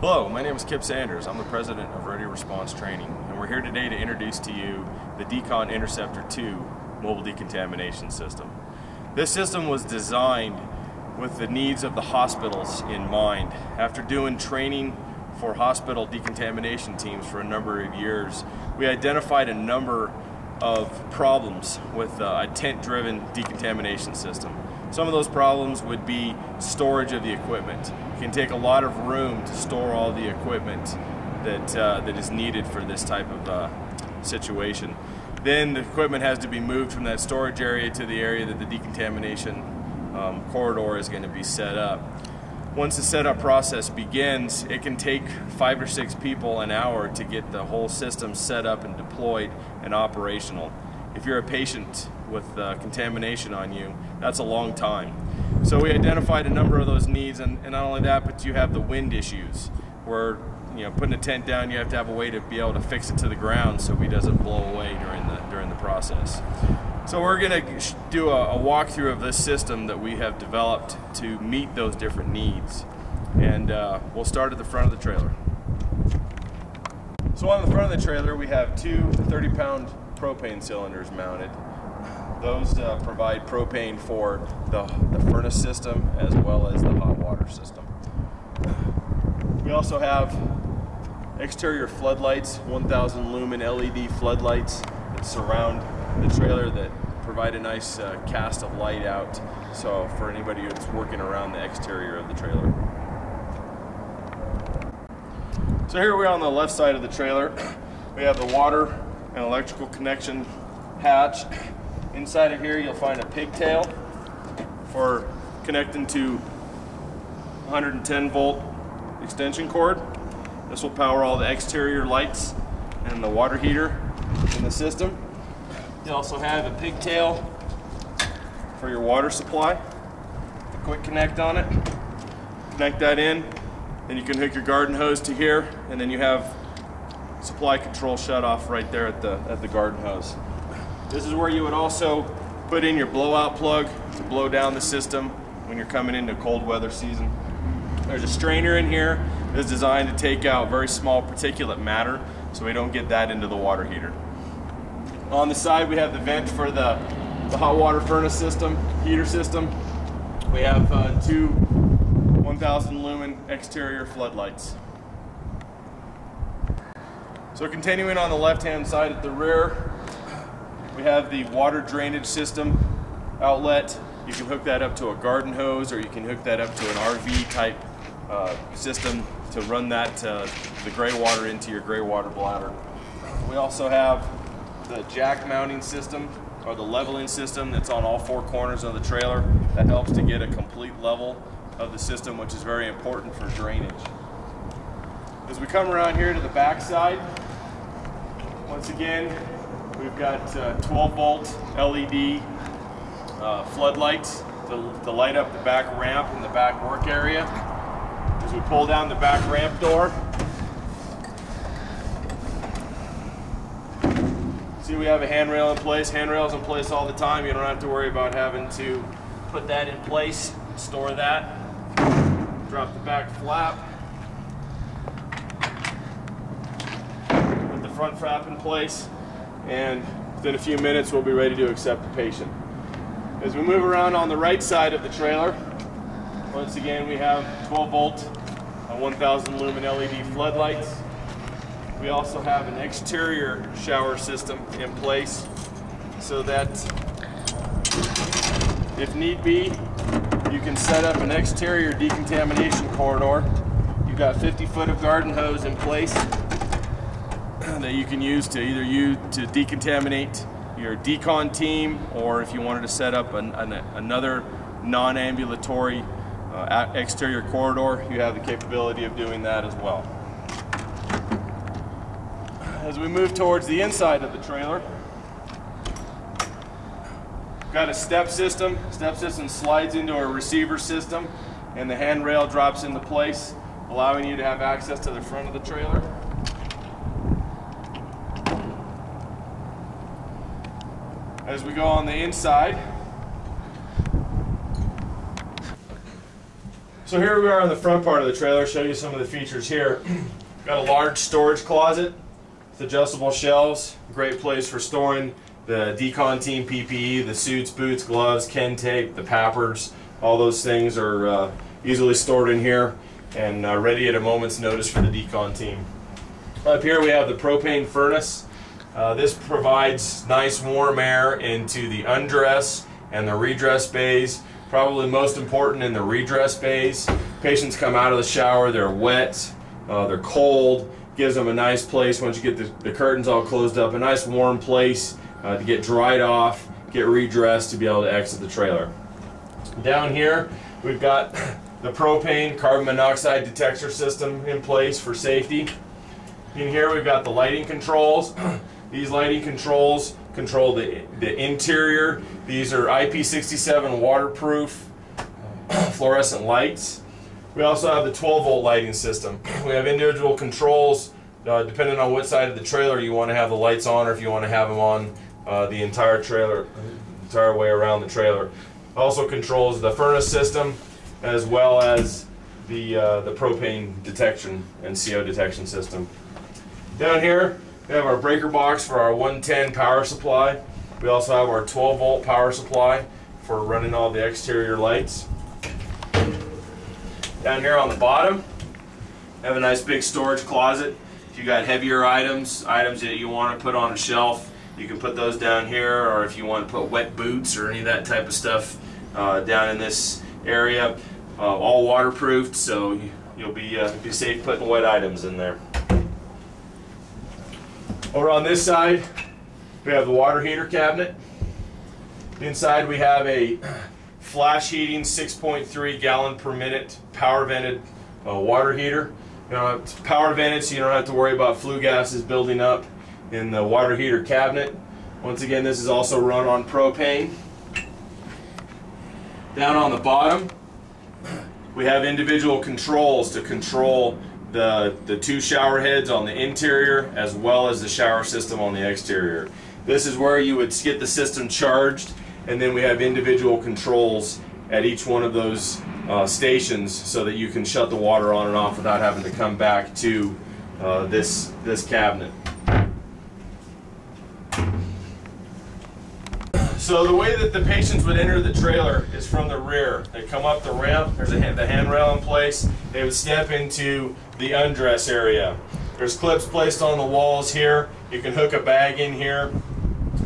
Hello, my name is Kip Sanders. I'm the president of Ready Response Training, and we're here today to introduce to you the Decon Interceptor II mobile decontamination system. This system was designed with the needs of the hospitals in mind. After doing training for hospital decontamination teams for a number of years, we identified a number of problems with a tent-driven decontamination system. Some of those problems would be storage of the equipment. It can take a lot of room to store all the equipment that is needed for this type of situation. Then the equipment has to be moved from that storage area to the area that the decontamination corridor is going to be set up. Once the setup process begins, it can take 5 or 6 people an hour to get the whole system set up and deployed and operational. If you're a patient with contamination on you, that's a long time. So we identified a number of those needs, and not only that, but you have the wind issues where, you know, putting a tent down, you have to have a way to be able to fix it to the ground so it doesn't blow away during the process. So we're going to do a walkthrough of this system that we have developed to meet those different needs, and we'll start at the front of the trailer. So on the front of the trailer, we have two 30-pound propane cylinders mounted. Those provide propane for the furnace system as well as the hot water system. We also have exterior floodlights, 1,000 lumen LED floodlights that surround the trailer that provide a nice cast of light out, so for anybody who's working around the exterior of the trailer. So here we are on the left side of the trailer. We have the water and electrical connection hatch. Inside of here you'll find a pigtail for connecting to 110 volt extension cord. This will power all the exterior lights and the water heater in the system. You also have a pigtail for your water supply, a quick connect on it, connect that in, then you can hook your garden hose to here, and then you have supply control shut off right there at the garden hose. This is where you would also put in your blowout plug to blow down the system when you're coming into cold weather season. There's a strainer in here that's designed to take out very small particulate matter so we don't get that into the water heater. On the side we have the vent for the hot water furnace system, heater system. We have two 1,000 lumen exterior floodlights. So continuing on the left-hand side at the rear, we have the water drainage system outlet. You can hook that up to a garden hose, or you can hook that up to an RV type system to run that the gray water into your gray water bladder. We also have the jack mounting system, or the leveling system, that's on all 4 corners of the trailer. That helps to get a complete level of the system, which is very important for drainage. As we come around here to the back side, once again, we've got 12 volt LED floodlights to light up the back ramp and the back work area. As we pull down the back ramp door, see we have a handrail in place. Handrail's in place all the time. You don't have to worry about having to put that in place, store that. Drop the back flap. Put the front flap in place, and within a few minutes we'll be ready to accept the patient. As we move around on the right side of the trailer, once again we have 12 volt, 1,000 lumen LED floodlights. We also have an exterior shower system in place so that if need be you can set up an exterior decontamination corridor. You've got 50-foot of garden hose in place that you can use to either decontaminate your decon team, or if you wanted to set up another non-ambulatory exterior corridor, you have the capability of doing that as well. As we move towards the inside of the trailer, got a step system. Step system slides into a receiver system, and the handrail drops into place, allowing you to have access to the front of the trailer. As we go on the inside, so here we are on the front part of the trailer. Show you some of the features here. Got a large storage closet with adjustable shelves. Great place for storing the Decon Team PPE, the suits, boots, gloves, Ken tape, the Pappers. All those things are easily stored in here and ready at a moment's notice for the Decon Team. Up here we have the propane furnace. This provides nice warm air into the undress and the redress bays. Probably most important in the redress bays. Patients come out of the shower, they're wet, they're cold. Gives them a nice place once you get the curtains all closed up, a nice warm place to get dried off, get redressed to be able to exit the trailer. Down here we've got the propane carbon monoxide detector system in place for safety. In here we've got the lighting controls. These lighting controls control the interior. These are IP67 waterproof fluorescent lights. We also have the 12-volt lighting system. We have individual controls depending on what side of the trailer you want to have the lights on, or if you want to have them on the entire trailer, entire way around the trailer. Also controls the furnace system as well as the propane detection and CO detection system. Down here we have our breaker box for our 110 power supply. We also have our 12-volt power supply for running all the exterior lights. Down here on the bottom, have a nice big storage closet. If you got heavier items, items that you want to put on a shelf, you can put those down here, or if you want to put wet boots or any of that type of stuff down in this area. All waterproofed, so you'll be safe putting wet items in there. Over on this side, we have the water heater cabinet. Inside we have a flash heating 6.3 gallon per minute power vented water heater. You know, it's power vented, so you don't have to worry about flue gases building up in the water heater cabinet. Once again, this is also run on propane. Down on the bottom we have individual controls to control the two shower heads on the interior as well as the shower system on the exterior. This is where you would get the system charged, and then we have individual controls at each one of those stations so that you can shut the water on and off without having to come back to this cabinet. So the way that the patients would enter the trailer is from the rear. They come up the ramp, there's the handrail in place, they would step into the undress area. There's clips placed on the walls here. You can hook a bag in here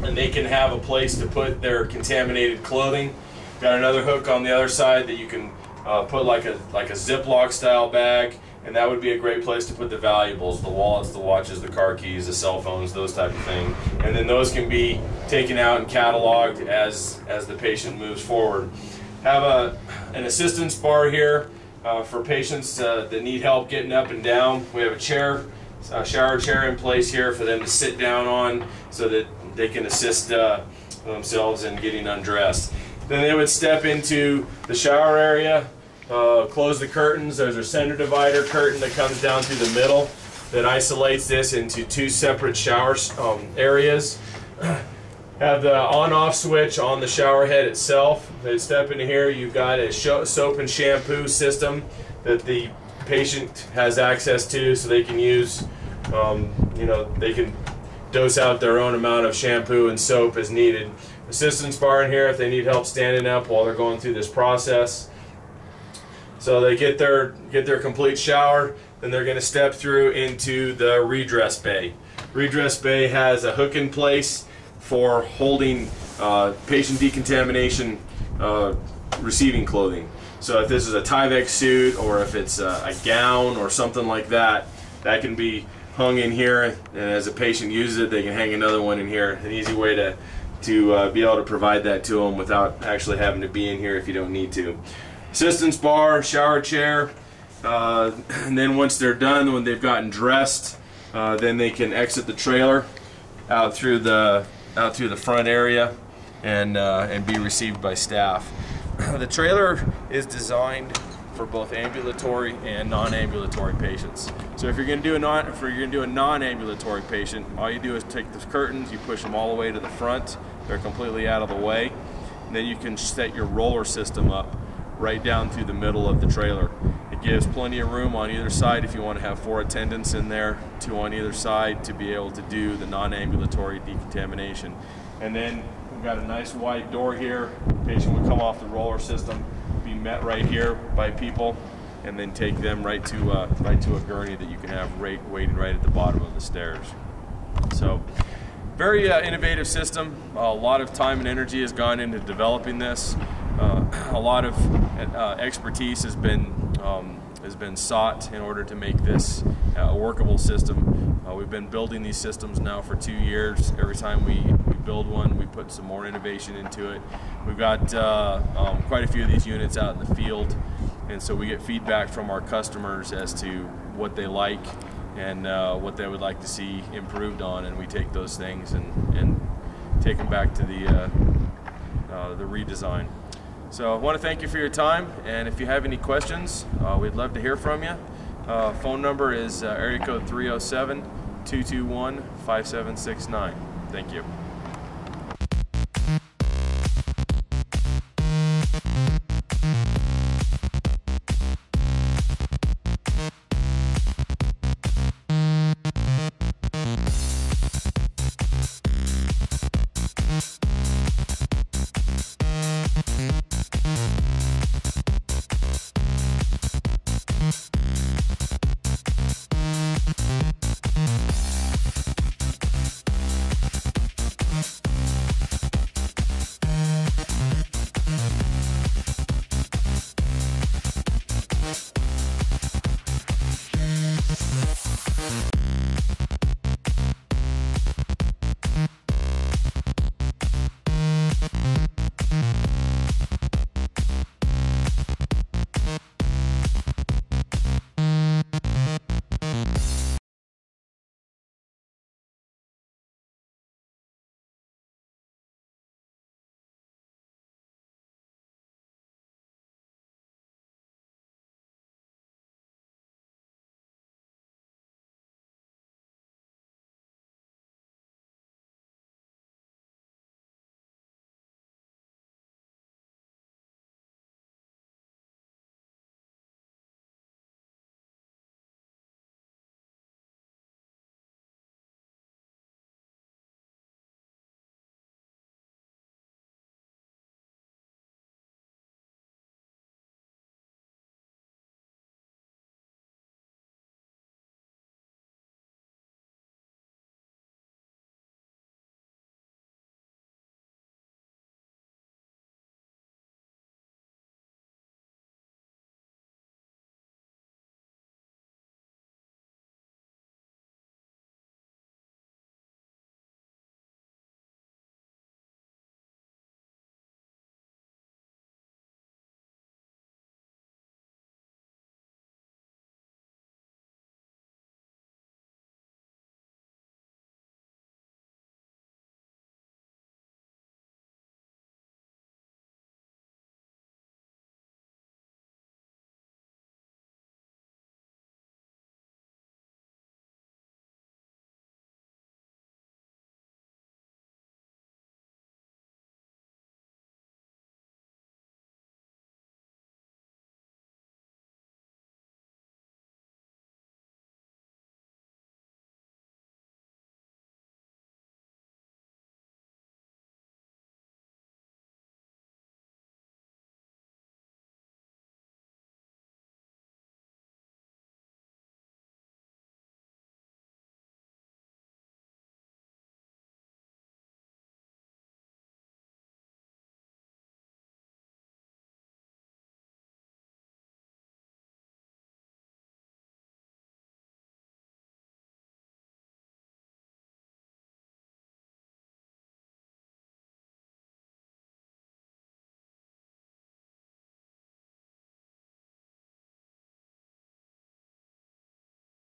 and they can have a place to put their contaminated clothing. Got another hook on the other side that you can put like a Ziploc style bag, and that would be a great place to put the valuables, the wallets, the watches, the car keys, the cell phones, those type of thing. And then those can be taken out and cataloged as the patient moves forward. Have an assistance bar here for patients that need help getting up and down. We have a chair, a shower chair in place here for them to sit down on so that they can assist themselves in getting undressed. Then they would step into the shower area, close the curtains. There's a center divider curtain that comes down through the middle that isolates this into two separate shower areas. Have the on-off switch on the shower head itself. They step into here, you've got a soap and shampoo system that the patient has access to, so they can use, you know, they can dose out their own amount of shampoo and soap as needed. Assistance bar in here if they need help standing up while they're going through this process. So they get their complete shower, then they're going to step through into the redress bay. Redress bay has a hook in place for holding patient decontamination receiving clothing. So if this is a Tyvek suit or if it's a gown or something like that, that can be hung in here, and as a patient uses it, they can hang another one in here. An easy way to be able to provide that to them without actually having to be in here if you don't need to. Assistance bar, shower chair, and then once they're done, when they've gotten dressed, then they can exit the trailer out through the front area and be received by staff. The trailer is designed for both ambulatory and non-ambulatory patients. So if you're going to do a non-ambulatory patient, all you do is take the curtains, you push them all the way to the front. They're completely out of the way. And then you can set your roller system up right down through the middle of the trailer. It gives plenty of room on either side if you want to have 4 attendants in there, 2 on either side, to be able to do the non-ambulatory decontamination. And then we've got a nice wide door here. The patient would come off the roller system, be met right here by people, and then take them right to a gurney that you can have waiting right at the bottom of the stairs. So very innovative system. A lot of time and energy has gone into developing this. A lot of expertise has been sought in order to make this a workable system. We've been building these systems now for 2 years. Every time we build one, we put some more innovation into it. We've got quite a few of these units out in the field, and so we get feedback from our customers as to what they like and what they would like to see improved on, and we take those things and take them back to the redesign. So I want to thank you for your time, and if you have any questions, we'd love to hear from you. Phone number is area code 307-221-5769. Thank you.